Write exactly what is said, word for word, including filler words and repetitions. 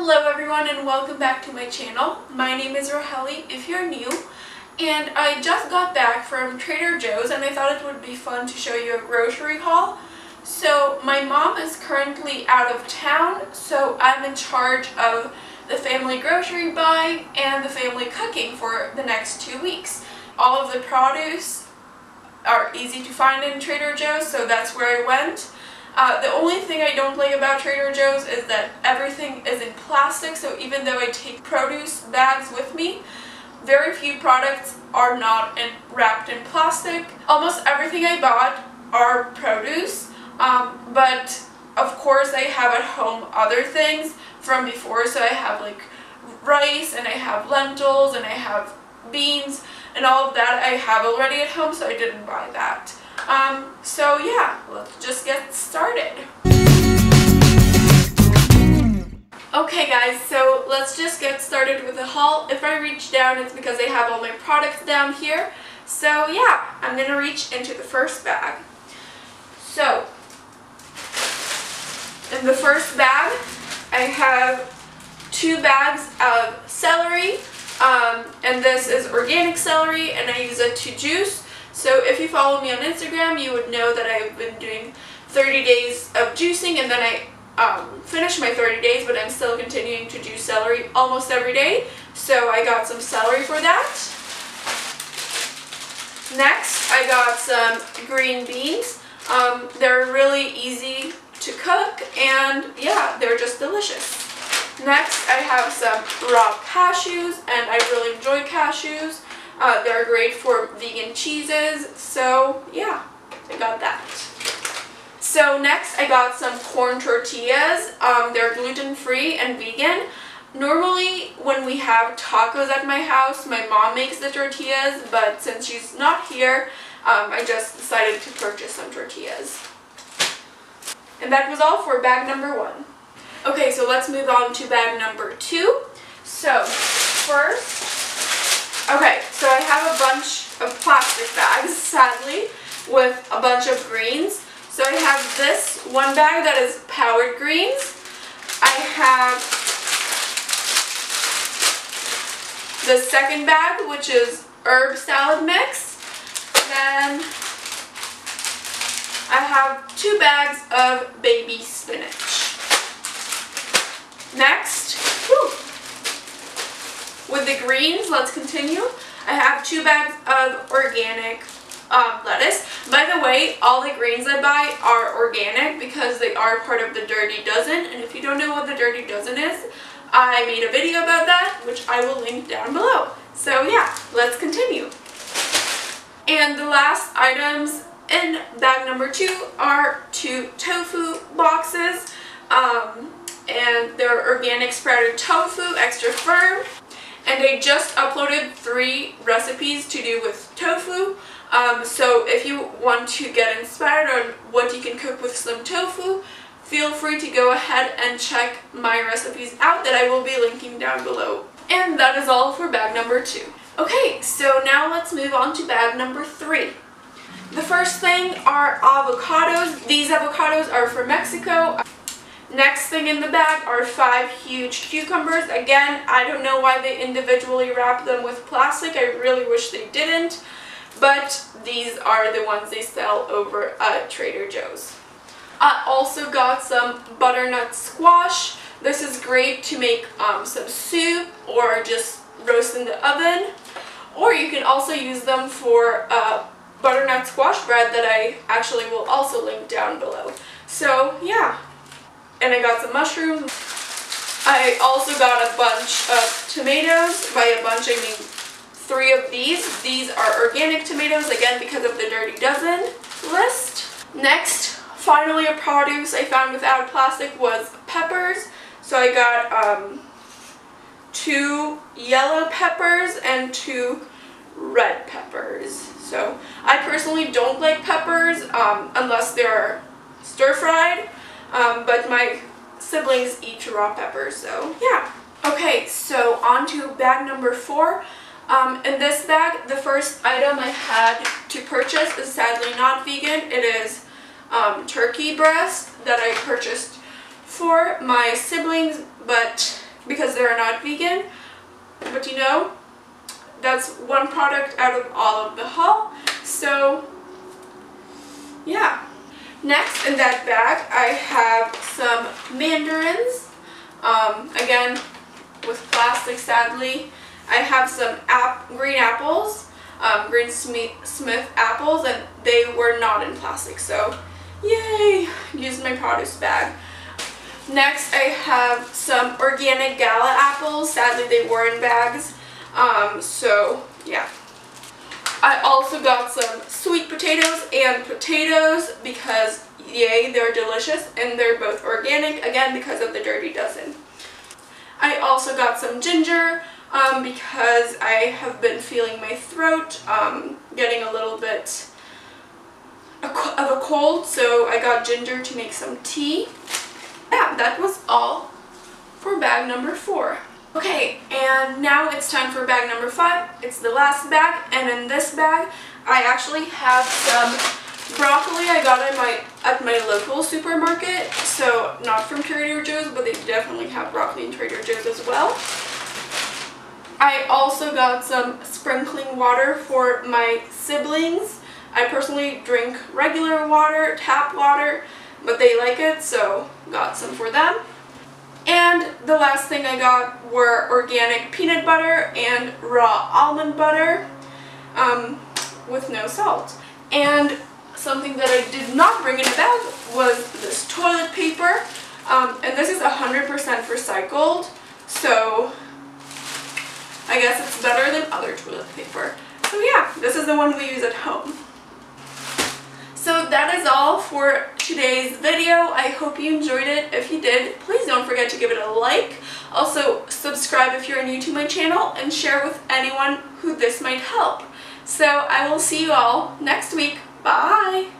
Hello everyone and welcome back to my channel. My name is Raheli if you're new, and I just got back from Trader Joe's and I thought it would be fun to show you a grocery haul. So my mom is currently out of town, so I'm in charge of the family grocery buying and the family cooking for the next two weeks. All of the produce are easy to find in Trader Joe's, so that's where I went. Uh, the only thing I don't like about Trader Joe's is that everything is in plastic, so even though I take produce bags with me, very few products are not in, wrapped in plastic. Almost everything I bought are produce, um, but of course I have at home other things from before, so I have like rice and I have lentils and I have beans and all of that I have already at home, so I didn't buy that. Um, so yeah, let's just get started. Okay guys, so let's just get started with the haul. If I reach down, it's because I have all my products down here. So yeah, I'm gonna reach into the first bag. So, in the first bag, I have two bags of celery, um, and this is organic celery, and I use it to juice. So if you follow me on Instagram, you would know that I've been doing thirty days of juicing, and then I um, finished my thirty days, but I'm still continuing to juice celery almost every day. So I got some celery for that. Next, I got some green beans. Um, they're really easy to cook, and yeah, they're just delicious. Next, I have some raw cashews, and I really enjoy cashews. Uh, they're great for vegan cheeses, so yeah, I got that. So next I got some corn tortillas. Um, they're gluten-free and vegan. Normally when we have tacos at my house, my mom makes the tortillas, but since she's not here, um, I just decided to purchase some tortillas. And that was all for bag number one. Okay, so let's move on to bag number two. So first, okay, so I have a bunch of plastic bags, sadly, with a bunch of greens. So I have this one bag that is powered greens. I have the second bag, which is herb salad mix. And then I have two bags of baby spinach. Next, whew, with the greens, let's continue. I have two bags of organic um, lettuce. By the way, all the greens I buy are organic because they are part of the Dirty Dozen. And if you don't know what the Dirty Dozen is, I made a video about that, which I will link down below. So yeah, let's continue. And the last items in bag number two are two tofu boxes. Um, and they're organic sprouted tofu, extra firm. And I just uploaded three recipes to do with tofu, um, so if you want to get inspired on what you can cook with some tofu, feel free to go ahead and check my recipes out that I will be linking down below. And that is all for bag number two. Okay, so now let's move on to bag number three. The first thing are avocados. These avocados are from Mexico. Next thing in the bag are five huge cucumbers. Again, I don't know why they individually wrap them with plastic. I really wish they didn't, but these are the ones they sell over at Trader Joe's. I also got some butternut squash. This is great to make um, some soup or just roast in the oven, or you can also use them for uh, butternut squash bread that I actually will also link down below. So yeah. And I got some mushrooms. I also got a bunch of tomatoes. By a bunch, I mean three of these. These are organic tomatoes, again, because of the Dirty Dozen list. Next, finally, a produce I found without plastic was peppers. So I got um, two yellow peppers and two red peppers. So I personally don't like peppers um, unless they're stir-fried. Um, but my siblings eat raw peppers, so yeah. Okay, so on to bag number four. Um, in this bag, the first item I had to purchase is sadly not vegan. It is um, turkey breast that I purchased for my siblings, but because they're not vegan. But you know, that's one product out of all of the haul. So yeah. Next, in that bag, I have some mandarins. Um, again, with plastic, sadly. I have some ap green apples, um, green Smith, Smith apples, and they were not in plastic, so yay! Used my produce bag. Next, I have some organic Gala apples. Sadly, they were in bags, um, so yeah. I also got some sweet potatoes and potatoes because, yay, they're delicious, and they're both organic, again, because of the Dirty Dozen. I also got some ginger um, because I have been feeling my throat um, getting a little bit of a cold, so I got ginger to make some tea. Yeah, that was all for bag number four. Okay, and now it's time for bag number five. It's the last bag, and in this bag, I actually have some broccoli I got at my, at my local supermarket. So, not from Trader Joe's, but they definitely have broccoli in Trader Joe's as well. I also got some sprinkling water for my siblings. I personally drink regular water, tap water, but they like it, so got some for them. And the last thing I got were organic peanut butter and raw almond butter um, with no salt. And something that I did not bring in a bag was this toilet paper. Um, and this is one hundred percent recycled, so I guess it's better than other toilet paper. So yeah, this is the one we use at home. So that is all for today's video. I hope you enjoyed it. If you did, please don't forget to give it a like. Also, subscribe if you're new to my channel and share with anyone who this might help. So I will see you all next week. Bye!